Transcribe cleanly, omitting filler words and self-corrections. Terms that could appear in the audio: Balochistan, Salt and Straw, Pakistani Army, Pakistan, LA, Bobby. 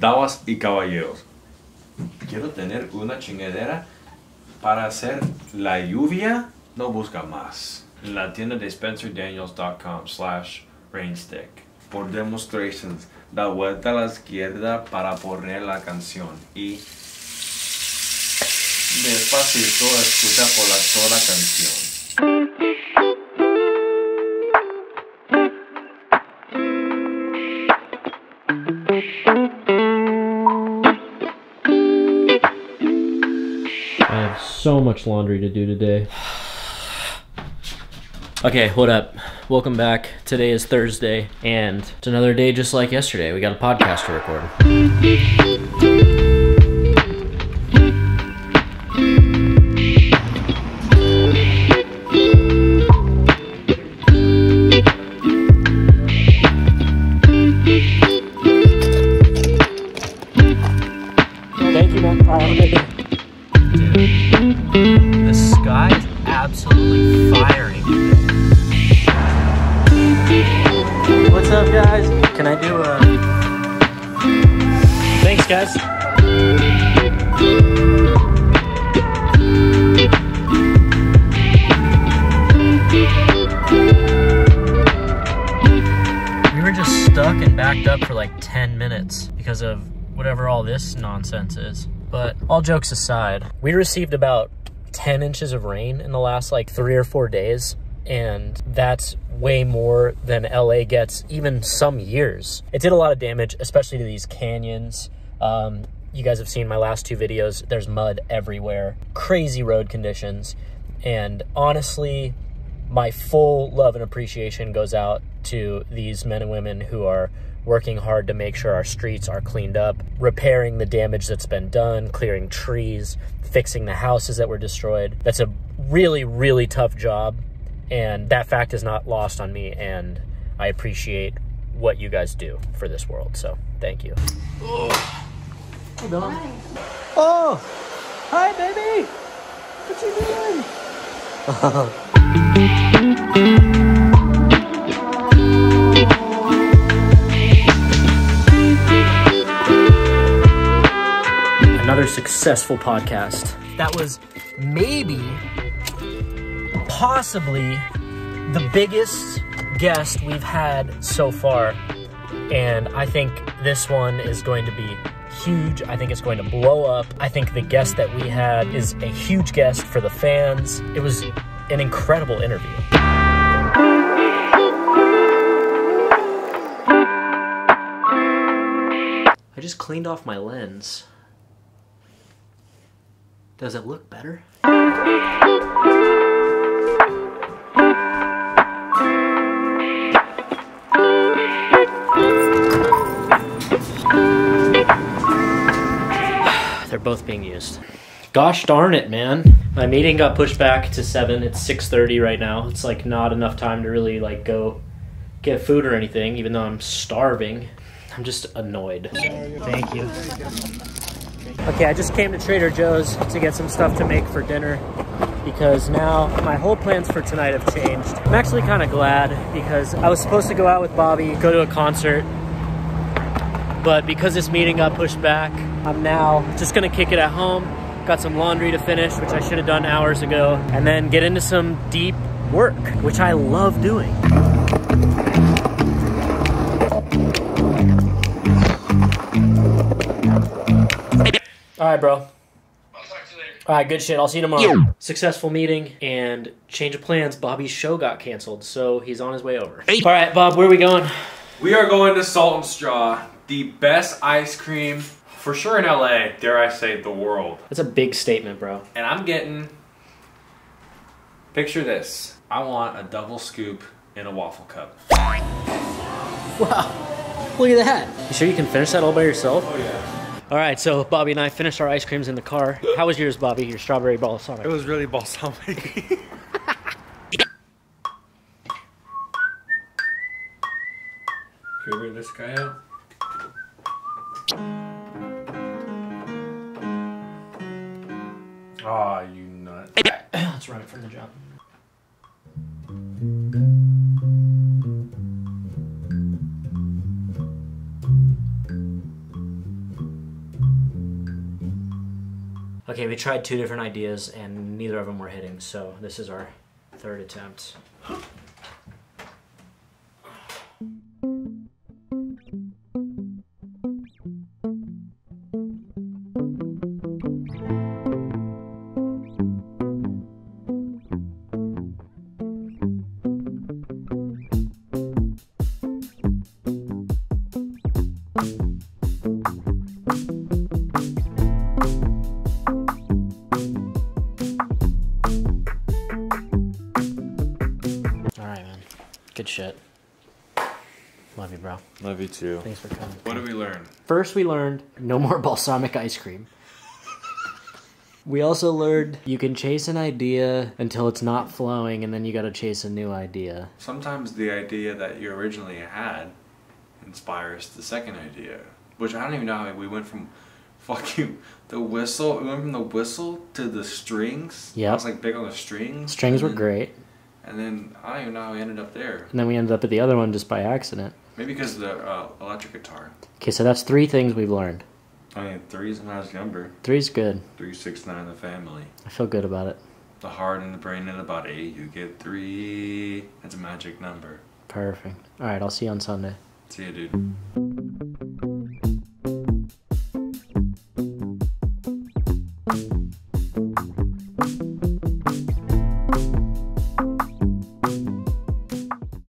damas y caballeros, quiero tener una chingadera para hacer la lluvia, no busca más. En la tienda de SpencerDaniels.com/rainstick. Por demonstrations, da vuelta a la izquierda para poner la canción y despacito escucha por la sola canción. I have so much laundry to do today. Okay, what up? Welcome back. Today is Thursday, and it's another day just like yesterday. We got a podcast to record. Thank you, man. Have a good day. Dude, the sky is absolutely firing today. What's up, guys? Can I do a... Thanks, guys. We were just stuck and backed up for like 10 minutes because of whatever all this nonsense is. But all jokes aside, we received about 10 inches of rain in the last like 3 or 4 days. And that's way more than LA gets even some years. It did a lot of damage, especially to these canyons. You guys have seen my last 2 videos. There's mud everywhere, crazy road conditions. And honestly, my full love and appreciation goes out to these men and women who are working hard to make sure our streets are cleaned up, repairing the damage that's been done, clearing trees, fixing the houses that were destroyed. That's a really, really tough job. And that fact is not lost on me, and I appreciate what you guys do for this world, so thank you. Oh, hey, Bill. Hi. Oh, hi, baby. What you doing? Another successful podcast. That was maybe... possibly the biggest guest we've had so far, and I think this one is going to be huge. I think it's going to blow up. I think the guest that we had is a huge guest for the fans. It was an incredible interview. I just cleaned off my lens. Does it look better? They're both being used. Gosh darn it, man. My meeting got pushed back to 7. It's 6:30 right now. It's like not enough time to really like go get food or anything, even though I'm starving. I'm just annoyed. Thank you. Okay, I just came to Trader Joe's to get some stuff to make for dinner because now my whole plans for tonight have changed. I'm actually kind of glad because I was supposed to go out with Bobby, go to a concert, but because this meeting got pushed back, I'm now just gonna kick it at home. Got some laundry to finish, which I should have done hours ago, and then get into some deep work, which I love doing. All right, bro. I'll talk to you later. All right, good shit. I'll see you tomorrow. Yeah. Successful meeting and change of plans. Bobby's show got canceled, so he's on his way over. Hey. All right, Bob, where are we going? We are going to Salt and Straw, the best ice cream for sure in LA, dare I say the world. That's a big statement, bro. And I'm getting, picture this. I want a double scoop in a waffle cup. Wow, look at that. You sure you can finish that all by yourself? Oh yeah. All right, so Bobby and I finished our ice creams in the car. How was yours, Bobby, your strawberry balsamic? It was really balsamic. Can we bring this guy out? Aw, you nut. Let's run it from the jump. Okay, we tried two different ideas and neither of them were hitting, so this is our third attempt. Good shit. Love you, bro. Love you too. Thanks for coming. What did we learn? First, we learned no more balsamic ice cream. We also learned you can chase an idea until it's not flowing, and then you gotta chase a new idea. Sometimes the idea that you originally had inspires the second idea, which I don't even know how we went from we went from the whistle to the strings. Yeah. I was like big on the strings. Strings were great. And then, I don't even know how we ended up there. And then we ended up at the other one just by accident. Maybe because of the electric guitar. Okay, so that's three things we've learned. I mean, three's a nice number. Three's good. 3, 6, 9 in the family. I feel good about it. The heart and the brain and the body, you get 3. That's a magic number. Perfect. All right, I'll see you on Sunday. See you, dude.